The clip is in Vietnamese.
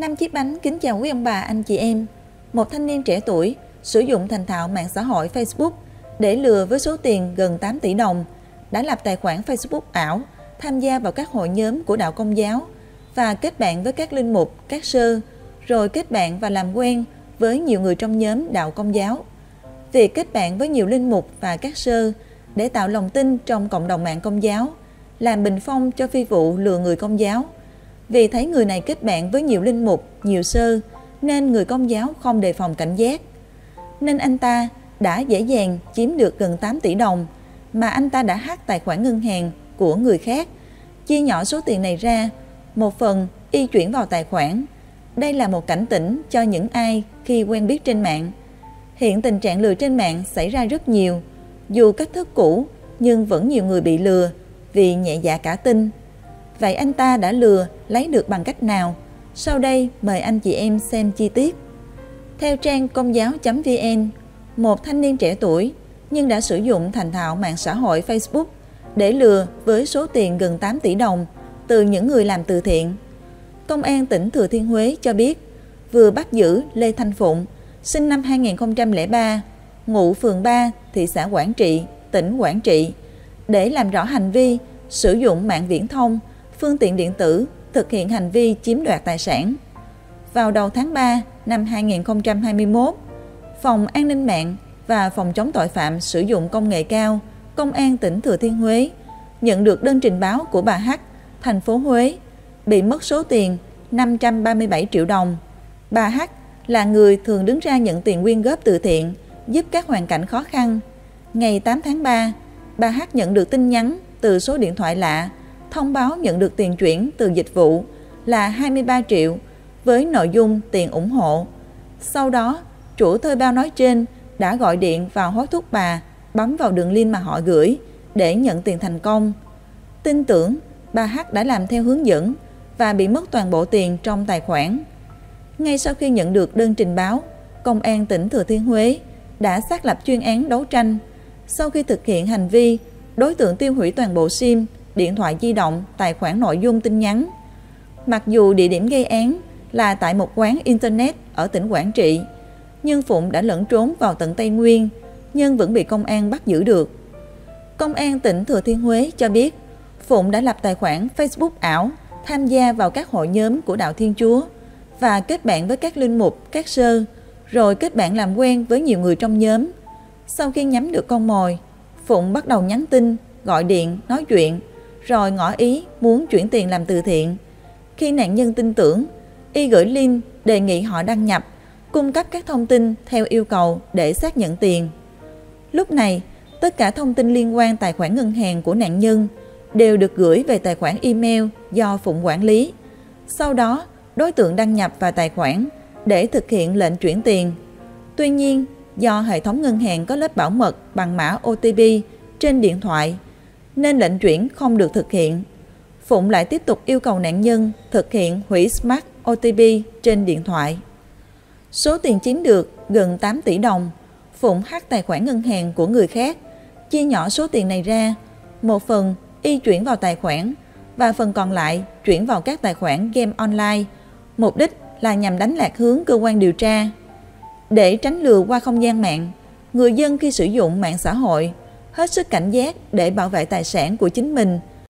5 chiếc bánh kính chào quý ông bà, anh chị em. Một thanh niên trẻ tuổi sử dụng thành thạo mạng xã hội Facebook để lừa với số tiền gần 8 tỷ đồng, đã lập tài khoản Facebook ảo, tham gia vào các hội nhóm của đạo Công giáo và kết bạn với các linh mục, các sư, rồi kết bạn và làm quen với nhiều người trong nhóm đạo Công giáo. Việc kết bạn với nhiều linh mục và các sư để tạo lòng tin trong cộng đồng mạng Công giáo làm bình phong cho phi vụ lừa người Công giáo. Vì thấy người này kết bạn với nhiều linh mục, nhiều sư nên người Công giáo không đề phòng cảnh giác, nên anh ta đã dễ dàng chiếm được gần 8 tỷ đồng mà anh ta đã hack tài khoản ngân hàng của người khác, chia nhỏ số tiền này ra, một phần y chuyển vào tài khoản. Đây là một cảnh tỉnh cho những ai khi quen biết trên mạng. Hiện tình trạng lừa trên mạng xảy ra rất nhiều, dù cách thức cũ nhưng vẫn nhiều người bị lừa vì nhẹ dạ cả tin. Vậy anh ta đã lừa lấy được bằng cách nào? Sau đây mời anh chị em xem chi tiết. Theo trang congiao.vn, một thanh niên trẻ tuổi nhưng đã sử dụng thành thạo mạng xã hội Facebook để lừa với số tiền gần 8 tỷ đồng từ những người làm từ thiện. Công an tỉnh Thừa Thiên Huế cho biết vừa bắt giữ Lê Thanh Phụng, sinh năm 2003, ngụ phường 3, thị xã Quảng Trị, tỉnh Quảng Trị, để làm rõ hành vi sử dụng mạng viễn thông, phương tiện điện tử, thực hiện hành vi chiếm đoạt tài sản. Vào đầu tháng 3 năm 2021, Phòng An ninh mạng và Phòng chống tội phạm sử dụng công nghệ cao, Công an tỉnh Thừa Thiên Huế nhận được đơn trình báo của bà H, thành phố Huế, bị mất số tiền 537 triệu đồng. Bà H là người thường đứng ra nhận tiền quyên góp từ thiện, giúp các hoàn cảnh khó khăn. Ngày 8 tháng 3, bà H nhận được tin nhắn từ số điện thoại lạ, thông báo nhận được tiền chuyển từ dịch vụ là 23 triệu với nội dung tiền ủng hộ. Sau đó, chủ thuê bao nói trên đã gọi điện vào hối thúc bà bấm vào đường link mà họ gửi để nhận tiền thành công. Tin tưởng, bà H đã làm theo hướng dẫn và bị mất toàn bộ tiền trong tài khoản. Ngay sau khi nhận được đơn trình báo, Công an tỉnh Thừa Thiên Huế đã xác lập chuyên án đấu tranh. Sau khi thực hiện hành vi, đối tượng tiêu hủy toàn bộ SIM, điện thoại di động, tài khoản nội dung tin nhắn. Mặc dù địa điểm gây án là tại một quán Internet ở tỉnh Quảng Trị, nhưng Phụng đã lẫn trốn vào tận Tây Nguyên, nhưng vẫn bị công an bắt giữ được. Công an tỉnh Thừa Thiên Huế cho biết, Phụng đã lập tài khoản Facebook ảo, tham gia vào các hội nhóm của đạo Thiên Chúa và kết bạn với các linh mục, các sư, rồi kết bạn làm quen với nhiều người trong nhóm. Sau khi nhắm được con mồi, Phụng bắt đầu nhắn tin, gọi điện, nói chuyện, rồi ngỏ ý muốn chuyển tiền làm từ thiện. Khi nạn nhân tin tưởng, y gửi link đề nghị họ đăng nhập, cung cấp các thông tin theo yêu cầu để xác nhận tiền. Lúc này, tất cả thông tin liên quan tài khoản ngân hàng của nạn nhân đều được gửi về tài khoản email do Phụng quản lý. Sau đó, đối tượng đăng nhập vào tài khoản để thực hiện lệnh chuyển tiền. Tuy nhiên, do hệ thống ngân hàng có lớp bảo mật bằng mã OTP trên điện thoại, nên lệnh chuyển không được thực hiện. Phụng lại tiếp tục yêu cầu nạn nhân thực hiện hủy Smart OTP trên điện thoại. Số tiền chiếm được gần 8 tỷ đồng, Phụng hack tài khoản ngân hàng của người khác, chia nhỏ số tiền này ra, một phần y chuyển vào tài khoản và phần còn lại chuyển vào các tài khoản game online, mục đích là nhằm đánh lạc hướng cơ quan điều tra. Để tránh lừa qua không gian mạng, người dân khi sử dụng mạng xã hội hết sức cảnh giác để bảo vệ tài sản của chính mình